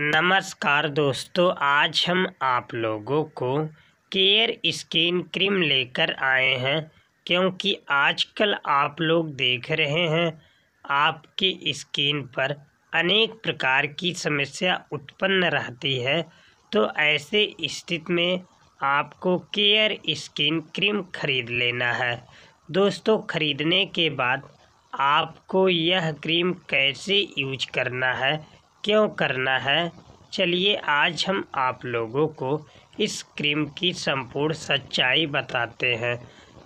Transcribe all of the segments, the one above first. नमस्कार दोस्तों, आज हम आप लोगों को केयर स्किन क्रीम लेकर आए हैं क्योंकि आजकल आप लोग देख रहे हैं आपकी स्किन पर अनेक प्रकार की समस्या उत्पन्न रहती है। तो ऐसे स्थिति में आपको केयर स्किन क्रीम खरीद लेना है। दोस्तों, ख़रीदने के बाद आपको यह क्रीम कैसे यूज करना है, क्यों करना है, चलिए आज हम आप लोगों को इस क्रीम की संपूर्ण सच्चाई बताते हैं।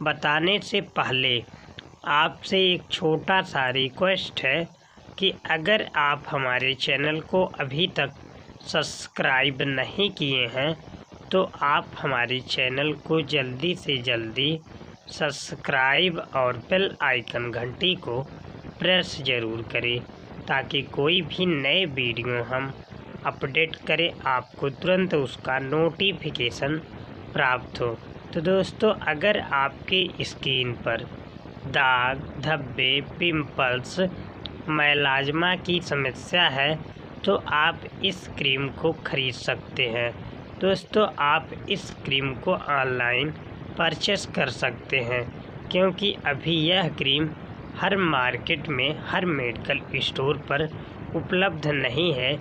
बताने से पहले आपसे एक छोटा सा रिक्वेस्ट है कि अगर आप हमारे चैनल को अभी तक सब्सक्राइब नहीं किए हैं तो आप हमारे चैनल को जल्दी से जल्दी सब्सक्राइब और बेल आइकन घंटी को प्रेस ज़रूर करें ताकि कोई भी नए वीडियो हम अपडेट करें आपको तुरंत उसका नोटिफिकेशन प्राप्त हो। तो दोस्तों, अगर आपके स्किन पर दाग धब्बे, पिंपल्स, मैलाजमा की समस्या है तो आप इस क्रीम को ख़रीद सकते हैं। दोस्तों, आप इस क्रीम को ऑनलाइन परचेस कर सकते हैं क्योंकि अभी यह क्रीम हर मार्केट में, हर मेडिकल स्टोर पर उपलब्ध नहीं है,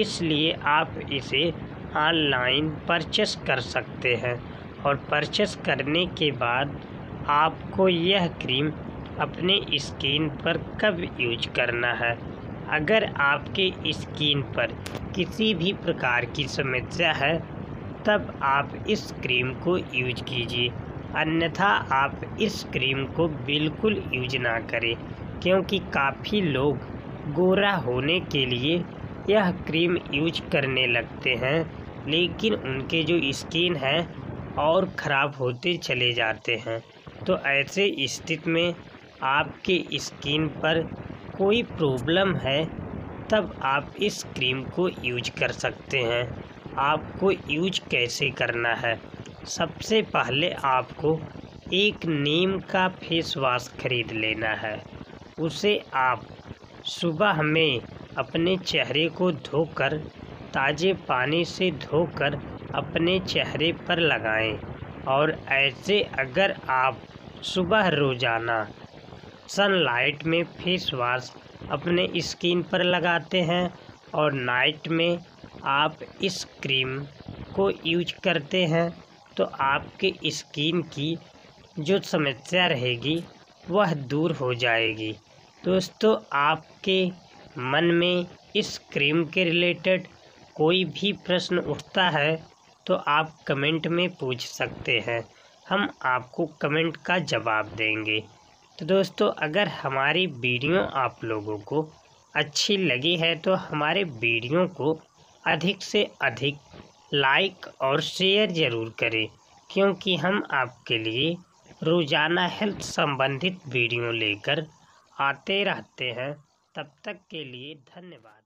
इसलिए आप इसे ऑनलाइन परचेस कर सकते हैं। और परचेस करने के बाद आपको यह क्रीम अपने स्किन पर कब यूज करना है। अगर आपके स्किन पर किसी भी प्रकार की समस्या है तब आप इस क्रीम को यूज कीजिए, अन्यथा आप इस क्रीम को बिल्कुल यूज ना करें क्योंकि काफ़ी लोग गोरा होने के लिए यह क्रीम यूज करने लगते हैं लेकिन उनके जो स्किन है और ख़राब होते चले जाते हैं। तो ऐसे स्थिति में आपके स्किन पर कोई प्रॉब्लम है तब आप इस क्रीम को यूज कर सकते हैं। आपको यूज कैसे करना है, सबसे पहले आपको एक नीम का फेस वॉश ख़रीद लेना है। उसे आप सुबह में अपने चेहरे को धोकर, ताज़े पानी से धोकर अपने चेहरे पर लगाएं। और ऐसे अगर आप सुबह रोज़ाना सनलाइट में फेस वॉश अपने स्किन पर लगाते हैं और नाइट में आप इस क्रीम को यूज करते हैं तो आपके स्किन की जो समस्या रहेगी वह दूर हो जाएगी। दोस्तों, आपके मन में इस क्रीम के रिलेटेड कोई भी प्रश्न उठता है तो आप कमेंट में पूछ सकते हैं, हम आपको कमेंट का जवाब देंगे। तो दोस्तों, अगर हमारी वीडियो आप लोगों को अच्छी लगी है तो हमारे वीडियो को अधिक से अधिक लाइक और शेयर ज़रूर करें क्योंकि हम आपके लिए रोज़ाना हेल्थ संबंधित वीडियो लेकर आते रहते हैं। तब तक के लिए धन्यवाद।